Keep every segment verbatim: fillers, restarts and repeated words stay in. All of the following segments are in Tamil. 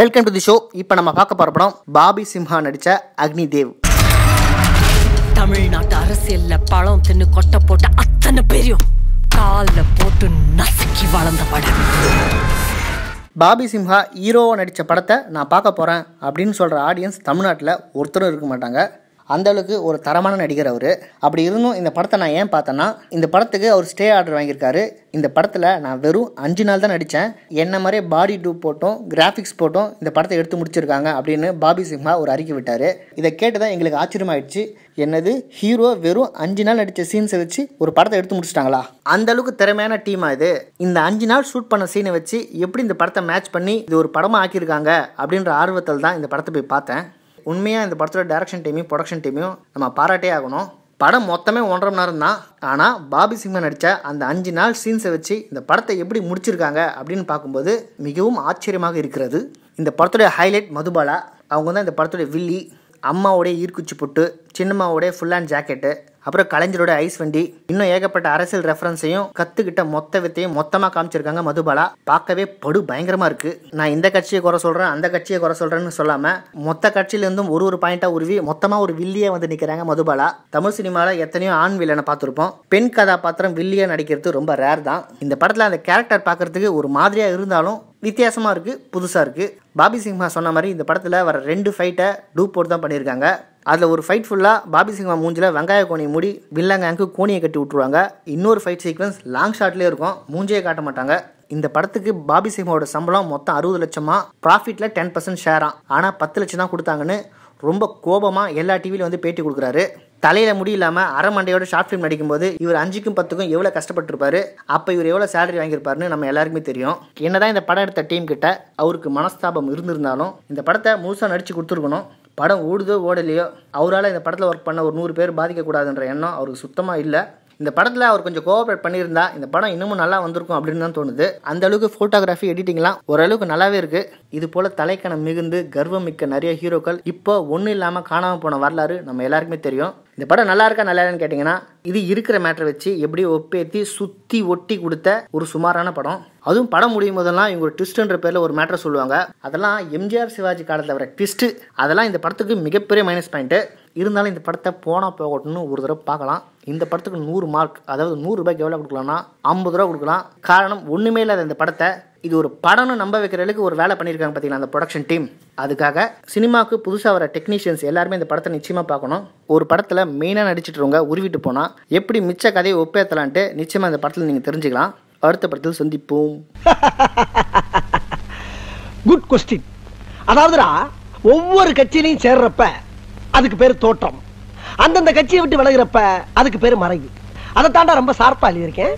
Welcome to the show. இப்ப நம்ம பார்க்க போற படம் பாபி சிம்ஹா நடிச்ச அக்னிதேவ். தமிழ்நாட்டு அரசியல்ல பழம் தின்னு கொட்ட போட்ட அத்தனை பெரியும் கால்ல போட்டு நசுக்கி வளர்ந்த படம். பாபி சிம்ஹா ஹீரோவா நடிச்ச படத்தை நான் பார்க்க போறேன் அப்படின்னு சொல்ற ஆடியன்ஸ் தமிழ்நாட்டுல ஒருத்தரும் இருக்க மாட்டாங்க. அந்த அளவுக்கு ஒரு தரமான நடிகர் அவர். அப்படி இருந்தும் இந்த படத்தை நான் ஏன் பார்த்தேன்னா, இந்த படத்துக்கு அவர் ஸ்டே ஆர்டர் வாங்கியிருக்காரு. இந்த படத்தில் நான் வெறும் அஞ்சு நாள் தான் நடித்தேன், என்ன மாதிரி பாடி டூப் போட்டோம் கிராஃபிக்ஸ் போட்டோம் இந்த படத்தை எடுத்து முடிச்சிருக்காங்க அப்படின்னு பாபி சிம்ஹா ஒரு அறிக்கை விட்டார். இதை கேட்டு தான் எங்களுக்கு ஆச்சரியமாயிடுச்சு, என்னது ஹீரோ வெறும் அஞ்சு நாள் நடித்த சீன்ஸை வச்சு ஒரு படத்தை எடுத்து முடிச்சிட்டாங்களா? அந்தளவுக்கு திறமையான டீமாக இது. இந்த அஞ்சு நாள் ஷூட் பண்ண சீனை வச்சு எப்படி இந்த படத்தை மேட்ச் பண்ணி இது ஒரு படமாக ஆக்கியிருக்காங்க அப்படின்ற ஆர்வத்தில் தான் இந்த படத்தை போய் பார்த்தேன். உண்மையாக இந்த படத்தோட டைரக்ஷன் டீமையும் ப்ரொடக்ஷன் டீமையும் நம்ம பாராட்டே ஆகணும். படம் மொத்தமே ஒன்றரை மணி நேரம் தான், ஆனால் பாபி சிம்ஹா நடித்த அந்த அஞ்சு நாள் சீன்ஸை வச்சு இந்த படத்தை எப்படி முடிச்சிருக்காங்க அப்படின்னு பார்க்கும்போது மிகவும் ஆச்சரியமாக இருக்கிறது. இந்த படத்துடைய ஹைலைட் மதுபாலா. அவங்க தான் இந்த படத்துடைய வில்லி. அம்மாவோடைய ஈர்க்குச்சி புட்டு, சின்னம்மாவோடைய ஃபுல் ஹேண்ட் ஜாக்கெட்டு, அப்புறம் கலைஞரோட ஐஸ் வண்டி, இன்னும் ஏகப்பட்ட அரசியல் ரெஃபரன்ஸையும் கற்றுக்கிட்ட மொத்த வித்தையும் மொத்தமாக காமிச்சிருக்காங்க மதுபாலா. பார்க்கவே படு பயங்கரமாக இருக்குது. நான் இந்த கட்சியை குறை சொல்கிறேன் அந்த கட்சியை குறை சொல்கிறேன்னு சொல்லாமல் மொத்த கட்சியிலேருந்தும் ஒரு ஒரு பாயிண்ட்டாக உருவி மொத்தமாக ஒரு வில்லியாக வந்து நிற்கிறாங்க மதுபாலா. தமிழ் சினிமாவில் எத்தனையோ ஆண் வில்லனை பார்த்துருப்போம், பெண் கதாபாத்திரம் வில்லியாக நடிக்கிறது ரொம்ப ரேர் தான். இந்த படத்தில் அந்த கேரக்டர் பார்க்குறதுக்கு ஒரு மாதிரியாக இருந்தாலும் வித்தியாசமாக இருக்குது, புதுசாக இருக்குது. பாபி சிம்ஹா சொன்ன மாதிரி இந்த படத்தில் வர ரெண்டு ஃபைட்டை டூப் போட்டு தான் பண்ணியிருக்காங்க. அதில் ஒரு ஃபைட் ஃபுல்லாக பாபி சிம்ஹா மூஞ்சில் வெங்காய கோணியை மூடி வில்லங்காங்கு கோணியை கட்டி விட்ருவாங்க. இன்னொரு ஃபைட் சீக்வன்ஸ் லாங் ஷாட்லேயே இருக்கும், மூஞ்சியை காட்ட மாட்டாங்க. இந்த படத்துக்கு பாபி சிம்ஹாவோட சம்பளம் மொத்தம் அறுபது லட்சமா, ப்ராஃபிட்டில் டென் பர்சன்ட் ஷேராக, ஆனால் பத்து லட்சம் தான் கொடுத்தாங்கன்னு ரொம்ப கோபமாக எல்லா டிவிலையும் வந்து பேட்டி கொடுக்குறாரு. தலையில் முடி இல்லாமல் அரை மண்டையோட ஷார்ட் ஃபிலிம் நடிக்கும்போது இவர் அஞ்சுக்கும் பத்துக்கும் எவ்வளோ கஷ்டப்பட்டுருப்பாரு, அப்போ இவர் எவ்வளோ சேலரி வாங்கியிருப்பாருன்னு நம்ம எல்லாருக்குமே தெரியும். என்னதான் இந்த படம் எடுத்த டீம் கிட்ட அவருக்கு மனஸ்தாபம் இருந்திருந்தாலும் இந்த படத்தை முழுசாக நடித்து கொடுத்துருக்கணும். படம் ஓடுதோ ஓடலையோ அவரால் இந்த படத்தில் ஒர்க் பண்ண ஒரு நூறு பேர் பாதிக்கக்கூடாதுன்ற எண்ணம் அவருக்கு சுத்தமாக இல்லை. இந்த படத்தில் அவர் கொஞ்சம் கோஆப்ரேட் பண்ணியிருந்தா இந்த படம் இன்னமும் நல்லா வந்திருக்கும் அப்படின்னு தான் தோணுது. அந்தளவுக்கு ஃபோட்டோகிராஃபி எடிட்டிங்லாம் ஓரளவுக்கு நல்லாவே இருக்குது. இது போல் தலைக்கணம் மிகுந்து கர்வம் மிக்க நிறைய ஹீரோக்கள் இப்போ ஒன்றும் இல்லாமல் காணாமல் போன வரலாறு நம்ம எல்லாருக்குமே தெரியும். இந்த படம் நல்லா இருக்கா நல்லா இல்லைன்னு கேட்டிங்கன்னா, இது இருக்கிற மேட்டரை வச்சு எப்படி ஒப்பேற்றி சுற்றி ஒட்டி கொடுத்த ஒரு சுமாரான படம். அதுவும் படம் முடியும் போதெல்லாம் இவங்க ஒரு ட்விஸ்ட்ன்ற பேரில் ஒரு மேட்டரை சொல்லுவாங்க. அதெல்லாம் எம்ஜிஆர் சிவாஜி காலத்தில் வர ட்விஸ்ட்டு, அதெல்லாம் இந்த படத்துக்கு மிகப்பெரிய மைனஸ் பாயிண்ட்டு. இருந்தாலும் இந்த படத்தை போனால் போகட்டும்னு ஒரு தடவை பார்க்கலாம். இந்த படத்துக்கு நூறு மார்க், அதாவது நூறு ரூபாய்க்கு எவ்வளோ கொடுக்கலாம்னா ஐம்பது ரூபா கொடுக்கலாம். காரணம் ஒன்றுமே இல்லாத இந்த படத்தை இது ஒரு படம்னு நம்ப வைக்கிறதுக்கு ஒரு வேலை பண்ணியிருக்காங்க பார்த்தீங்களா அந்த ப்ரொடக்ஷன் டீம். அதுக்காக சினிமாவுக்கு புதுசாக வர டெக்னீஷியன்ஸ் எல்லாருமே இந்த படத்தை நிச்சயமாக பார்க்கணும். ஒரு படத்தில் மெயினாக நடிச்சிட்டுருவங்க உருவிட்டு போனால் எப்படி மிச்ச கதையை ஒப்பேற்றலான்ட்டு நிச்சயமாக இந்த படத்தில் நீங்கள் தெரிஞ்சுக்கலாம். அடுத்த படத்தில் சந்திப்போம். Good question. அதாவதுடா ஒவ்வொரு கட்சியிலையும் சேர்றப்ப அதுக்கு பேர் தோற்றம், அந்தந்த கட்சியை விட்டு விலகிறப்ப அதுக்கு பேர் மறைவு. அதை தாண்டா ரொம்ப சார்பா எழுதியிருக்கேன்.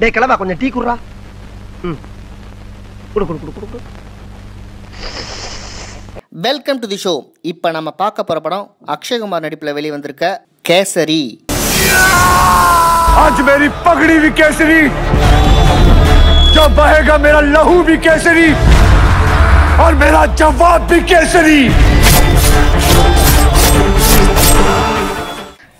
டே கிளவா கொஞ்சம் டீ குடுறா. ம் குடு குடு குடு குடு. Welcome to the show. இப்போ நம்ம பார்க்க போகிற படம் அக்ஷய்குமார் நடிப்பில் வெளியே வந்திருக்க கேசரி. आज मेरी पगड़ी भी केसरी, जब बहेगा मेरा लहू भी केसरी, और मेरा जवाब भी केसरी.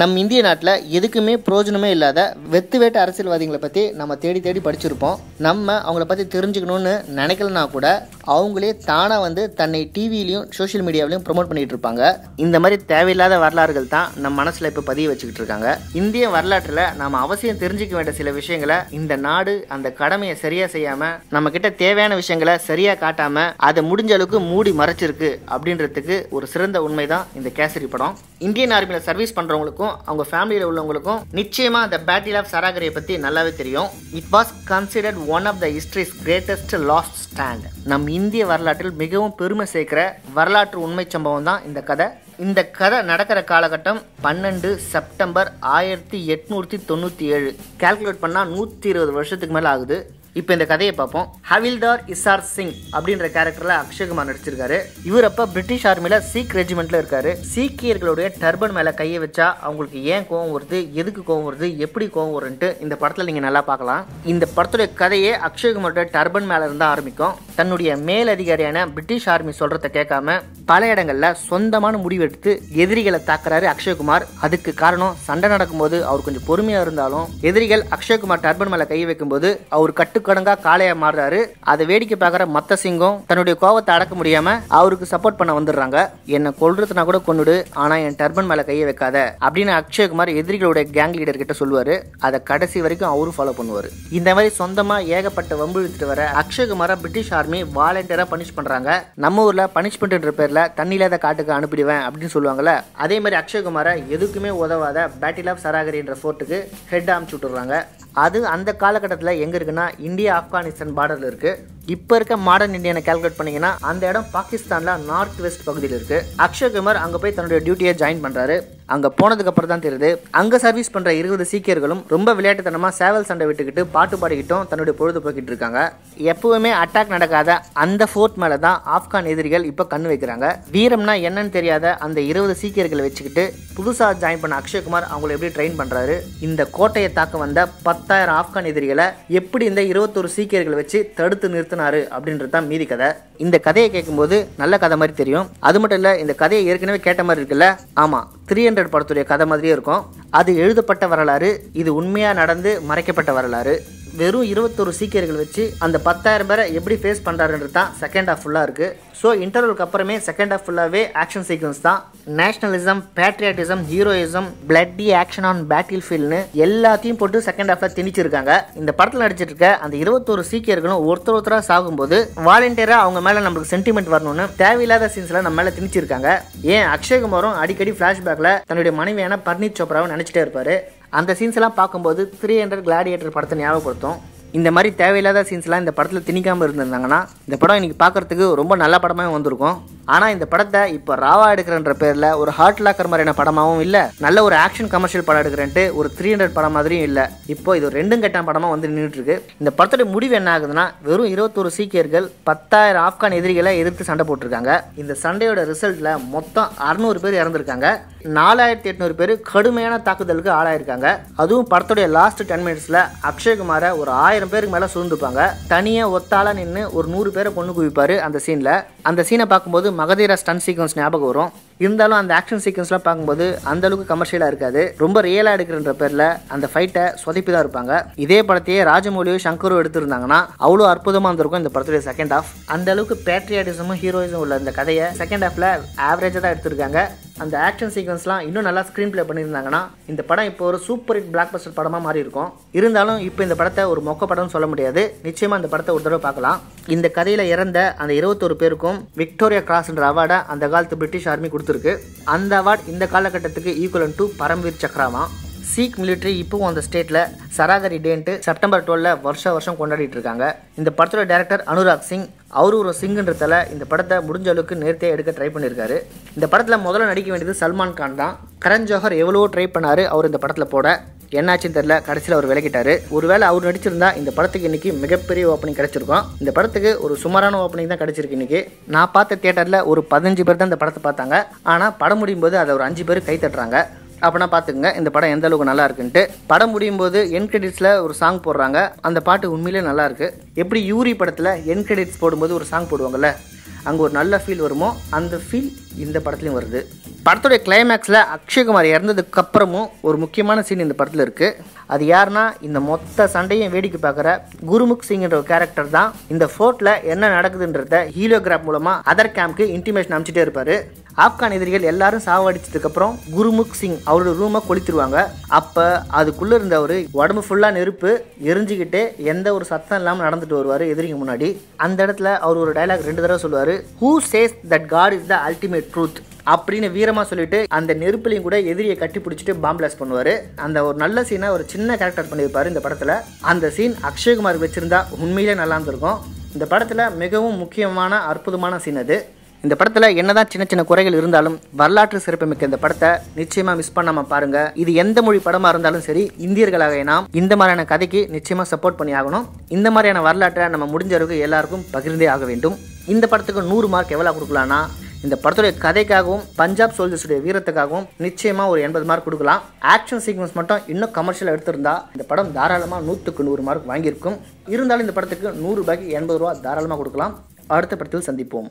நம் இந்திய நாட்டில் எதுக்குமே பிரோஜனமே இல்லாத வெத்து வேட்ட அரசியல்வாதிகளை பற்றி நம்ம தேடி தேடி படிச்சிருப்போம். நம்ம அவங்கள பற்றி தெரிஞ்சுக்கணும்னு நினைக்கலனா கூட அவங்களே தானாக வந்து தன்னை டிவிலையும் சோஷியல் மீடியாவிலையும் ப்ரொமோட் பண்ணிகிட்டு இருப்பாங்க. இந்த மாதிரி தேவையில்லாத வரலாறுகள் தான் நம்ம மனசில் இப்போ பதிய வச்சுக்கிட்டு இருக்காங்க. இந்திய வரலாற்றில் நாம் அவசியம் தெரிஞ்சிக்க வேண்டிய சில விஷயங்களை இந்த நாடு அந்த கடமையை சரியாக செய்யாமல் நம்மக்கிட்ட தேவையான விஷயங்களை சரியாக காட்டாமல் அதை முடிஞ்ச அளவுக்கு மூடி மறைச்சிருக்கு அப்படின்றதுக்கு ஒரு சிறந்த உண்மை தான் இந்த கேசரி படம். இந்தியன் ஆர்மியில் சர்வீஸ் பண்ணுறவங்களுக்கு அவங்க ஃபேமிலியில் உள்ளவங்களுக்கும் நிச்சயமா அந்த பேட்டில் ஆஃப் சராகரியை பத்தி நல்லாவே தெரியும். It was considered one of the history's greatest last stand. நம் இந்திய வரலாற்றில் மிகவும் பெருமை சேர்க்கிற வரலாற்று உண்மை சம்பவம் தான் இந்த கதை. இந்த கதை நடக்கிற காலகட்டம் பன்னெண்டு செப்டம்பர் ஆயிரத்தி எட்நூத்தி தொண்ணூத்தி ஏழு. கால்குலேட் பண்ணா நூத்தி இருபது வருஷத்துக்கு மேல ஆகுது. இப்போ இந்த கதையை பார்ப்போம். ஹவில்தார் இசார் சிங் அப்படின்ற கேரக்டரில் அக்ஷய்குமார் நடிச்சிருக்காரு. இவர் அப்போ பிரிட்டிஷ் ஆர்மியில் சீக் ரெஜிமெண்ட்டில் இருக்காரு. சீக்கியர்களுடைய டர்பன் மேலே கையை வச்சா அவங்களுக்கு ஏன் கோவம் வருது, எதுக்கு கோவம் வருது, எப்படி கோவம் வருன்ட்டு இந்த படத்தில் நீங்கள் நல்லா பார்க்கலாம். இந்த படத்துடைய கதையே அக்ஷய்குமாரோட டர்பன் மேலே இருந்தால் ஆரம்பிக்கும். தன்னுடைய மேலதிகாரியான பிரிட்டிஷ் ஆர்மி சொல்கிறத கேட்காம பல இடங்களில் சொந்தமான முடிவெடுத்து எதிரிகளை தாக்குறாரு அக்ஷய்குமார். அதுக்கு காரணம் சண்டை நடக்கும்போது அவர் கொஞ்சம் பொறுமையாக இருந்தாலும் எதிரிகள் அக்ஷய்குமார் டர்பன் மேலே கை வைக்கும்போது அவர் கட்டு ஆட்டுக்கடங்கா காளையா மாறுறாரு. அதை வேடிக்கை பார்க்குற மத்த சிங்கம் தன்னுடைய கோவத்தை அடக்க முடியாம அவருக்கு சப்போர்ட் பண்ண வந்துடுறாங்க. என்னை கொல்றதுனா கூட கொண்டுடு, ஆனா என் டர்பன் மேல கையை வைக்காத அப்படின்னு அக்ஷய்குமார் எதிரிகளுடைய கேங் லீடர் கிட்ட சொல்லுவாரு. அதை கடைசி வரைக்கும் அவரும் ஃபாலோ பண்ணுவாரு. இந்த மாதிரி சொந்தமா ஏகப்பட்ட வம்பு இழுத்துட்டு வர அக்ஷய்குமாரை பிரிட்டிஷ் ஆர்மி வாலண்டியரா பனிஷ் பண்றாங்க. நம்ம ஊர்ல பனிஷ்மெண்ட்ன்ற பேர்ல தண்ணி இல்லாத காட்டுக்கு அனுப்பிடுவேன் அப்படின்னு சொல்லுவாங்கல்ல, அதே மாதிரி அக்ஷய்குமாரை எதுக்குமே உதவாத பேட்டில் ஆஃப் சராகரின்ற ஃபோர்ட்டுக்கு ஹெட் ஆமிச்சு விட்டுறாங்க. அது அந்த காலகட்டத்தில் எங்கே இருக்குன்னா இந்தியா ஆப்கானிஸ்தான் பார்டரில் இருக்குது. இப்போ இருக்க மாடர்ன் இந்தியனை கால்குலேட் பண்ணிங்கன்னா அந்த இடம் பாகிஸ்தானில் நார்த் வெஸ்ட் பகுதியில் இருக்குது. அக்ஷய்குமார் அங்கே போய் தன்னுடைய டியூட்டியை ஜாயின் பண்ணுறாரு. அங்கே போனதுக்கு அப்புறம் தான் தெரியுது அங்கே சர்வீஸ் பண்ணுற இருபது சீக்கியர்களும் ரொம்ப விளையாட்டுத்தனமாக சேவல் சண்டை விட்டுக்கிட்டு பாட்டு பாடிக்கிட்டும் தன்னுடைய பொழுது போக்கிட்டு இருக்காங்க. எப்பவுமே அட்டாக் நடக்காத அந்த ஃபோர்ட் மேலே தான் ஆப்கான் எதிரிகள் இப்போ கண்ணு வைக்கிறாங்க. வீரம்னா என்னன்னு தெரியாத அந்த இருபது சீக்கியர்களை வச்சுக்கிட்டு புதுசாக ஜாயின் பண்ண அக்ஷய்குமார் அவங்களை எப்படி ட்ரெயின் பண்ணுறாரு. இந்த கோட்டையை தாக்க வந்த பத்தாயிரம் ஆப்கான் எதிரிகளை எப்படி இந்த இருபத்தொரு சீக்கியர்களை வச்சு தடுத்து நிறுத்தின அப்படின்றது தான் மீதி கதை. இந்த கதையை கேட்கும்போது நல்ல கதை மாதிரி தெரியும். அது மட்டும் இல்ல, இந்த கதையை ஏற்கனவே கேட்ட மாதிரி இருக்குல்ல, ஆமா த்ரீ ஹண்ட்ரட் படத்துடைய கதை மாதிரியே இருக்கும். அது எழுதப்பட்ட வரலாறு, இது உண்மையா நடந்து மறைக்கப்பட்ட வரலாறு. வெறும் இருபத்தொரு சீக்கியர்கள் வச்சு அந்த பத்தாயிரம் பேரை எப்படி ஃபேஸ் பண்ணுறாருன்றது தான் செகண்ட் ஆஃப் ஃபுல்லாக இருக்குது. ஸோ இன்டர்வலுக்கு அப்புறமே செகண்ட் ஆஃப் ஃபுல்லாகவே ஆக்ஷன் சீக்வன்ஸ் தான். Nationalism, patriotism, heroism, bloody action on battle ஃபீல்டுன்னு எல்லாத்தையும் போட்டு செகண்ட் ஆஃபில் திணிச்சிருக்காங்க. இந்த படத்தில் நடிச்சிட்டு இருக்க அந்த இருபத்தொரு சீக்கியர்களும் ஒருத்தர் ஒருத்தராக சாகும்போது வாலண்டியராக அவங்க மேலே நம்மளுக்கு சென்டிமெண்ட் வரணும்னு தேவையில்லாத சீன்ஸ்லாம் நம்ம மேலே திணிச்சிருக்காங்க. ஏன் அக்ஷய்குமாரும் அடிக்கடி ஃப்ளாஷ்பேக்கில் தன்னுடைய மனைவியான பர்னீத் சோப்ராவை நினச்சிட்டே இருப்பார். அந்த சீன்ஸ் எல்லாம் பார்க்கும்போது த்ரீ ஹண்ட்ரட் கிளாடியேட்டர் படத்தை ஞாபகப்படுத்தும். இந்த மாதிரி தேவையில்லாத சீன்ஸ்லாம் இந்த படத்தில் திணிக்காமல் இருந்திருந்தாங்கன்னா இந்த படம் இன்னைக்கு பார்க்குறதுக்கு ரொம்ப நல்ல படமாகவும் வந்திருக்கும். ஆனால் இந்த படத்தை இப்போ ராவா எடுக்கிறன்ற பேரில் ஒரு ஹார்ட் லாக்கர் மாதிரியான படமாகவும் இல்லை, நல்ல ஒரு ஆக்ஷன் கமர்ஷியல் படம் எடுக்கிறேன்ட்டு ஒரு த்ரீ ஹண்ட்ரட் படம் மாதிரியும் இல்லை. இப்போ இது ரெண்டும் கெட்டான படமாக வந்து நின்றுட்டுருக்கு. இந்த படத்துடைய முடிவு என்ன ஆகுதுன்னா வெறும் இருபத்தொரு சீக்கியர்கள் பத்தாயிரம் ஆப்கான் எதிரிகளை எதிர்த்து சண்டை போட்டிருக்காங்க. இந்த சண்டையோட ரிசல்ட்டில் மொத்தம் அறுநூறு பேர் இறந்துருக்காங்க, நாலாயிரத்தி எட்நூறு பேர் கடுமையான தாக்குதலுக்கு ஆளாயிருக்காங்க. அதுவும் படத்துடைய லாஸ்ட் டென் மினிட்ஸில் அக்ஷய்குமாரை ஒரு ஆயிரம் பேருக்கு மேலே சுருந்துப்பாங்க. தனியாக ஒத்தால நின்று ஒரு நூறு பேரை கொண்டு குவிப்பார் அந்த சீனில். அந்த சீனை பார்க்கும்போது மகதீரா ஸ்டன் சீக்வன்ஸ் ஞாபகம் வரும். இருந்தாலும் அந்த ஆக்ஷன் சீக்வன்ஸ்லாம் பார்க்கும்போது அந்த அளவுக்கு கமர்ஷியலாக இருக்காது. ரொம்ப ரியலாக எடுக்கிறன்ற பேரில் அந்த ஃபைட்டை சொதப்பி தான் இருப்பாங்க. இதே படத்தையே ராஜமௌலியோ சங்கரோ எடுத்திருந்தாங்கன்னா அவ்வளோ அற்புதமாக இருந்திருக்கும் இந்த படத்துடைய செகண்ட் ஆஃப். அந்த அளவுக்கு பேட்ரியாட்டிசமும் ஹீரோயிசமும் உள்ள இந்த கதையை செகண்ட் ஆஃபில் ஆவரேஜாக தான் எடுத்திருக்காங்க. அந்த ஆக்ஷன் சீக்வன்ஸ்லாம் இன்னும் நல்லா ஸ்க்ரீன் பிளே பண்ணியிருந்தாங்கன்னா இந்த படம் இப்போ ஒரு சூப்பர் ஹிட் பிளாக் பஸ்டர் படமாக மாறி இருக்கும். இருந்தாலும் இப்போ இந்த படத்தை ஒரு மொக்க படம்னு சொல்ல முடியாது. நிச்சயமாக இந்த படத்தை ஒரு தடவை பார்க்கலாம். இந்த கதையில் இறந்த அந்த இருபத்தொரு பேருக்கும் விக்டோரியா கிராஸ்ன்ற அவார்டை அந்த காலத்து பிரிட்டிஷ் ஆர்மி கொடுத்துருக்கு. அந்த அவார்டு இந்த காலகட்டத்துக்கு ஈக்குவலன் டு பரம்வீர் சக்ராமா. சீக் மிலிட்ரி இப்போவும் அந்த ஸ்டேட்டில் சராகரி டேன்ட்டு செப்டம்பர் டுவெல்ல வருஷ வருஷம் கொண்டாடிட்டு இருக்காங்க. இந்த படத்தோட டைரக்டர் அனுராக் சிங். அவரு ஒரு சிங்குன்றதால இந்த படத்தை முடிஞ்ச அளவுக்கு நேர்த்தியாக எடுக்க ட்ரை பண்ணியிருக்காரு. இந்த படத்தில் முதல்ல நடிக்க வேண்டியது சல்மான் கான் தான். கரண் ஜோஹர் எவ்வளவோ ட்ரை பண்ணார் அவர் இந்த படத்தில் போட, என்னாச்சுன்னு தெரியல, கடைசியில் அவர் விலகிட்டார். ஒருவேளை அவர் நடிச்சிருந்தா இந்த படத்துக்கு இன்றைக்கி மிகப்பெரிய ஓப்பனிங் கிடச்சிருக்கும். இந்த படத்துக்கு ஒரு சுமாரான ஓப்பனிங் தான் கிடச்சிருக்கு. இன்றைக்கி நான் பார்த்த தியேட்டரில் ஒரு பதினஞ்சு பேர் தான் இந்த படத்தை பார்த்தாங்க. ஆனால் படம் முடியும் போது அதை ஒரு அஞ்சு பேர் கை தட்டுறாங்க. அப்படின்னா பார்த்துக்குங்க இந்த படம் எந்த அளவுக்கு நல்லா இருக்குன்ட்டு. படம் முடியும் போது என் கிரெடிட்ஸில் ஒரு சாங் போடுறாங்க. அந்த பாட்டு உண்மையிலே நல்லா இருக்குது. எப்படி யூரி படத்தில் என் கிரெடிட்ஸ் போடும்போது ஒரு சாங் போடுவாங்கல்ல, அங்கே ஒரு நல்ல ஃபீல் வருமோ அந்த ஃபீல் இந்த படத்துலையும் வருது. படத்துடைய கிளைமேக்ஸில் அக்ஷய்குமார் இறந்ததுக்கு அப்புறமும் ஒரு முக்கியமான சீன் இந்த படத்தில் இருக்குது. அது யாருன்னா இந்த மொத்த சண்டையும் வேடிக்கை பார்க்குற குருமுக் சிங்ன்ற ஒரு கேரக்டர் தான். இந்த ஃபோர்ட்டில் என்ன நடக்குதுன்றத ஹீலியோகிராப் மூலமாக அதர் கேம்ப்க்கு இன்டிமேஷன் அனுப்பிச்சிட்டே இருப்பார். ஆப்கான் எதிரிகள் எல்லாரும் சாவடிச்சதுக்கப்புறம் குருமுக் சிங் அவரோட ரூமை கொளுத்திடுவாங்க. அப்போ அதுக்குள்ளே இருந்தவர் உடம்பு ஃபுல்லாக நெருப்பு எரிஞ்சிக்கிட்டு எந்த ஒரு சத்தம் இல்லாமல் நடந்துட்டு வருவார் எதிரிக்கு முன்னாடி. அந்த இடத்துல அவர் ஒரு டைலாக் ரெண்டு தடவை சொல்லுவார், who says that God is the ultimate truth அப்படின்னு வீரமாக சொல்லிட்டு அந்த நெருப்புலையும் கூட எதிரியை கட்டி பிடிச்சிட்டு பாம்பிளாஸ்ட் பண்ணுவார். அந்த ஒரு நல்ல சீனாக ஒரு சின்ன கேரக்டர் பண்ணியிருப்பார் இந்த படத்தில். அந்த சீன் அக்ஷய்குமார் வச்சுருந்தா உண்மையிலே நல்லா இருந்திருக்கும். இந்த படத்தில் மிகவும் முக்கியமான அற்புதமான சீன் அது. இந்த படத்தில் என்னதான் சின்ன சின்ன குறைகள் இருந்தாலும் வரலாற்று சிறப்புமிக்க இந்த படத்தை நிச்சயமாக மிஸ் பண்ணாமல் பாருங்கள். இது எந்த மொழி படமாக இருந்தாலும் சரி, இந்தியர்களாக நாம் இந்த மாதிரியான கதைக்கு நிச்சயமாக சப்போர்ட் பண்ணி ஆகணும். இந்த மாதிரியான வரலாற்றை நம்ம முடிஞ்ச அளவுக்கு எல்லாருக்கும் பகிர்ந்தே ஆக வேண்டும். இந்த படத்துக்கு நூறு மார்க் எவ்வளோ கொடுக்கலான்னா இந்த படத்துடைய கதைக்காகவும் பஞ்சாப் சோல்ஜர்ஸுடைய வீரத்துக்காகவும் நிச்சயமாக ஒரு எண்பது மார்க் கொடுக்கலாம். ஆக்ஷன் சீக்வன்ஸ் மட்டும் இன்னும் கமர்ஷியலாக எடுத்திருந்தா இந்த படம் தாராளமாக நூற்றுக்கு நூறு மார்க் வாங்கியிருக்கும். இருந்தாலும் இந்த படத்துக்கு நூறு ரூபாய்க்கு எண்பது ரூபா தாராளமாக கொடுக்கலாம். அடுத்த படத்தில் சந்திப்போம்.